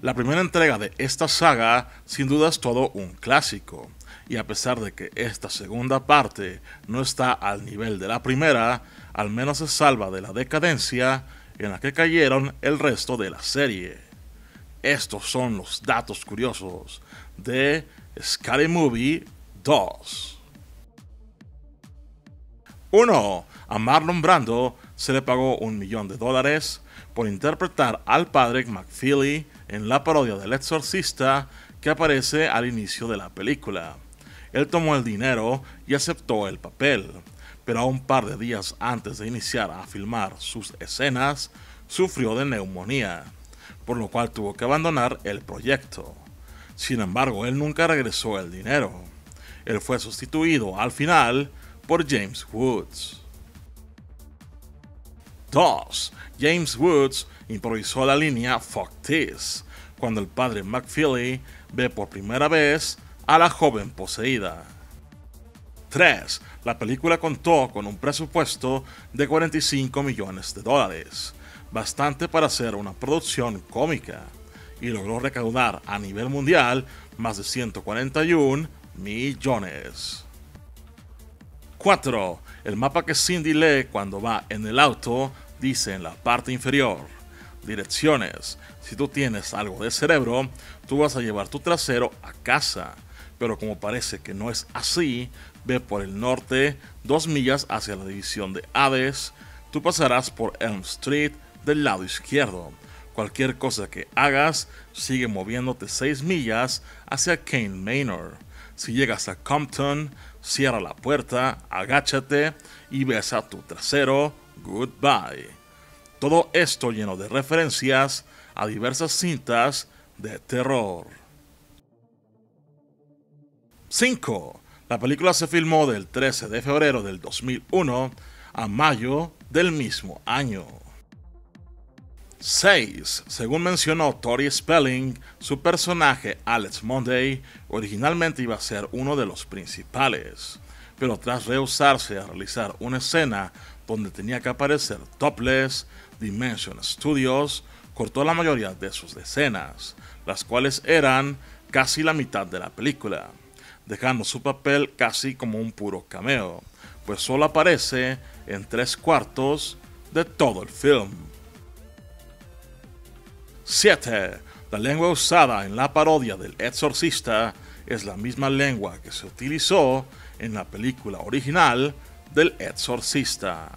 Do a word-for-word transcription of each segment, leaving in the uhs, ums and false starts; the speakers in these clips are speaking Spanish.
La primera entrega de esta saga sin duda es todo un clásico, y a pesar de que esta segunda parte no está al nivel de la primera, al menos se salva de la decadencia en la que cayeron el resto de la serie. Estos son los datos curiosos de Scary Movie dos. uno. A Marlon Brando se le pagó un millón de dólares por interpretar al padre McFeely en la parodia del Exorcista que aparece al inicio de la película. Él tomó el dinero y aceptó el papel, pero a un par de días antes de iniciar a filmar sus escenas, sufrió de neumonía, por lo cual tuvo que abandonar el proyecto. Sin embargo, él nunca regresó el dinero. Él fue sustituido al final por James Woods. dos. James Woods improvisó la línea "Fuck this" cuando el padre McFeely ve por primera vez a la joven poseída. tres. La película contó con un presupuesto de cuarenta y cinco millones de dólares, bastante para hacer una producción cómica, y logró recaudar a nivel mundial más de ciento cuarenta y un millones. cuatro. El mapa que Cindy lee cuando va en el auto dice en la parte inferior: direcciones, si tú tienes algo de cerebro, tú vas a llevar tu trasero a casa, pero como parece que no es así, ve por el norte dos millas hacia la división de Hades, tú pasarás por Elm Street del lado izquierdo, cualquier cosa que hagas, sigue moviéndote seis millas hacia Kane Manor, si llegas a Compton, cierra la puerta, agáchate y besa tu trasero, goodbye. Todo esto lleno de referencias a diversas cintas de terror. cinco. La película se filmó del trece de febrero del dos mil uno a mayo del mismo año. seis. Según mencionó Tori Spelling, su personaje Alex Monday originalmente iba a ser uno de los principales, pero tras rehusarse a realizar una escena donde tenía que aparecer topless, Dimension Studios cortó la mayoría de sus escenas, las cuales eran casi la mitad de la película, dejando su papel casi como un puro cameo, pues solo aparece en tres cuartos de todo el film. siete. La lengua usada en la parodia del Exorcista es la misma lengua que se utilizó en la película original del Exorcista.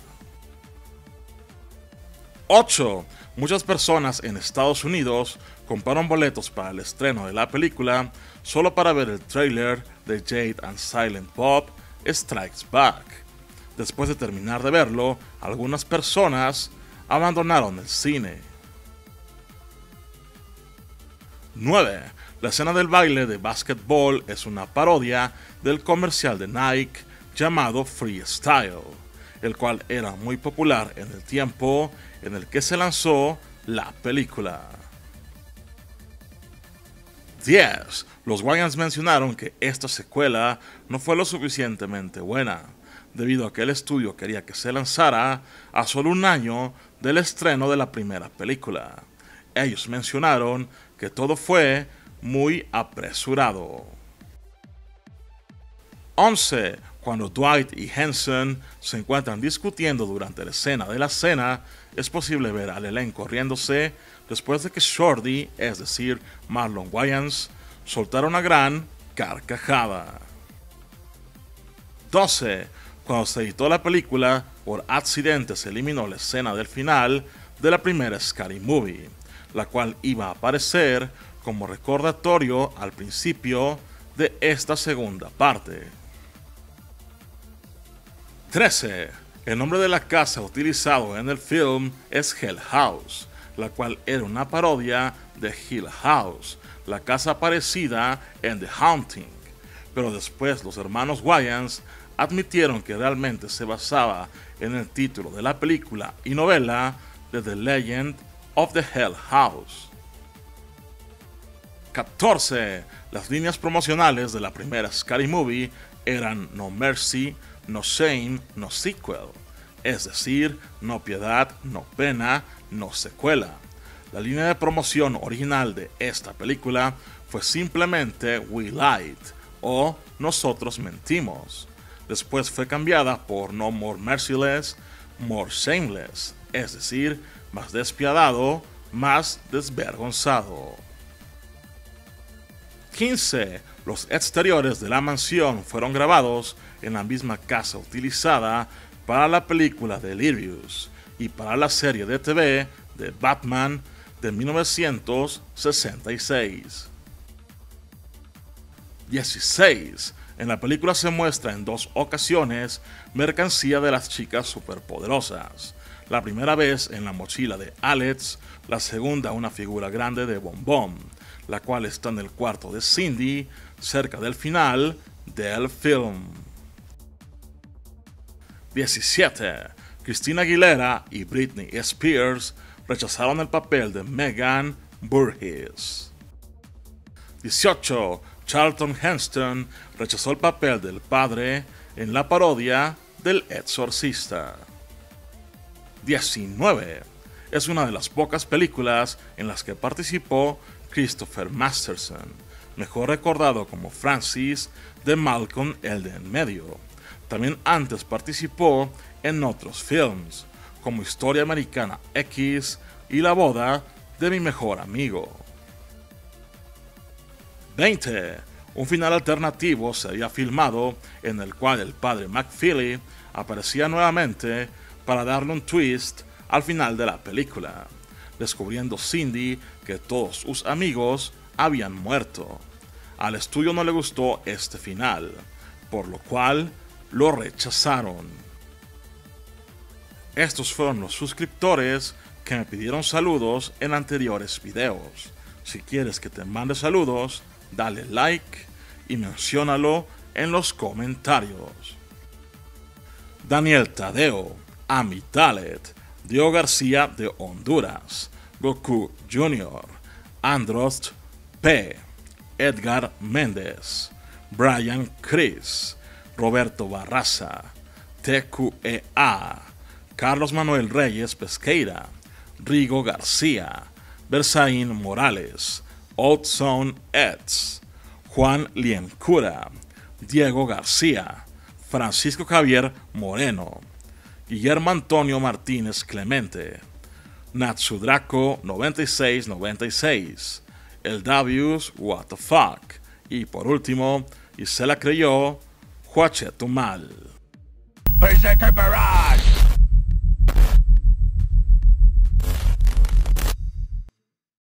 ocho. Muchas personas en Estados Unidos compraron boletos para el estreno de la película solo para ver el tráiler de Jade and Silent Bob Strikes Back. Después de terminar de verlo, algunas personas abandonaron el cine. nueve. La escena del baile de básquetbol es una parodia del comercial de Nike llamado Freestyle, el cual era muy popular en el tiempo en el que se lanzó la película. diez. Los Wayans mencionaron que esta secuela no fue lo suficientemente buena, debido a que el estudio quería que se lanzara a solo un año del estreno de la primera película. Ellos mencionaron que todo fue muy apresurado. once. Cuando Dwight y Henson se encuentran discutiendo durante la escena de la cena, es posible ver al elenco riéndose después de que Shorty, es decir, Marlon Wayans, soltara una gran carcajada. doce. Cuando se editó la película, por accidente se eliminó la escena del final de la primera Scary Movie, la cual iba a aparecer como recordatorio al principio de esta segunda parte. trece. El nombre de la casa utilizado en el film es Hell House, la cual era una parodia de Hill House, la casa aparecida en The Haunting, pero después los hermanos Wayans admitieron que realmente se basaba en el título de la película y novela de The Legend of the Hell House. catorce. Las líneas promocionales de la primera Scary Movie eran "No Mercy, No Shame, No Sequel", es decir, no piedad, no pena, no secuela. La línea de promoción original de esta película fue simplemente We Lied o Nosotros Mentimos. Después fue cambiada por No More Merciless, More Shameless, es decir, más despiadado, más desvergonzado. quince. Los exteriores de la mansión fueron grabados en la misma casa utilizada para la película Delirious y para la serie de T V de Batman de mil novecientos sesenta y seis. dieciséis. En la película se muestra en dos ocasiones mercancía de las chicas superpoderosas. La primera vez en la mochila de Alex, la segunda una figura grande de Bombón, la cual está en el cuarto de Cindy, cerca del final del film. diecisiete. Christina Aguilera y Britney Spears rechazaron el papel de Megan Burgess. dieciocho. Charlton Heston rechazó el papel del padre en la parodia del Exorcista. diecinueve. Es una de las pocas películas en las que participó Christopher Masterson, mejor recordado como Francis de Malcolm el de en medio. También antes participó en otros films, como Historia Americana X y La Boda de mi Mejor Amigo. veinte. Un final alternativo sería filmado en el cual el padre McFeely aparecía nuevamente para darle un twist al final de la película, descubriendo Cindy que todos sus amigos habían muerto. Al estudio no le gustó este final, por lo cual lo rechazaron. Estos fueron los suscriptores que me pidieron saludos en anteriores videos. Si quieres que te mande saludos, dale like y menciónalo en los comentarios. Daniel Tadeo, Amitalet, Diego García de Honduras, Goku junior, Androst P, Edgar Méndez, Brian Cris, Roberto Barraza, T Q E A, Carlos Manuel Reyes Pesqueira, Rigo García, Bersaín Morales, Old Zone Eds, Juan Liencura, Diego García, Francisco Javier Moreno, Guillermo Antonio Martínez Clemente, Natsudraco noventa y seis noventa y seis, El Davius What the Fuck, y por último, y se la creyó, Huachetumal.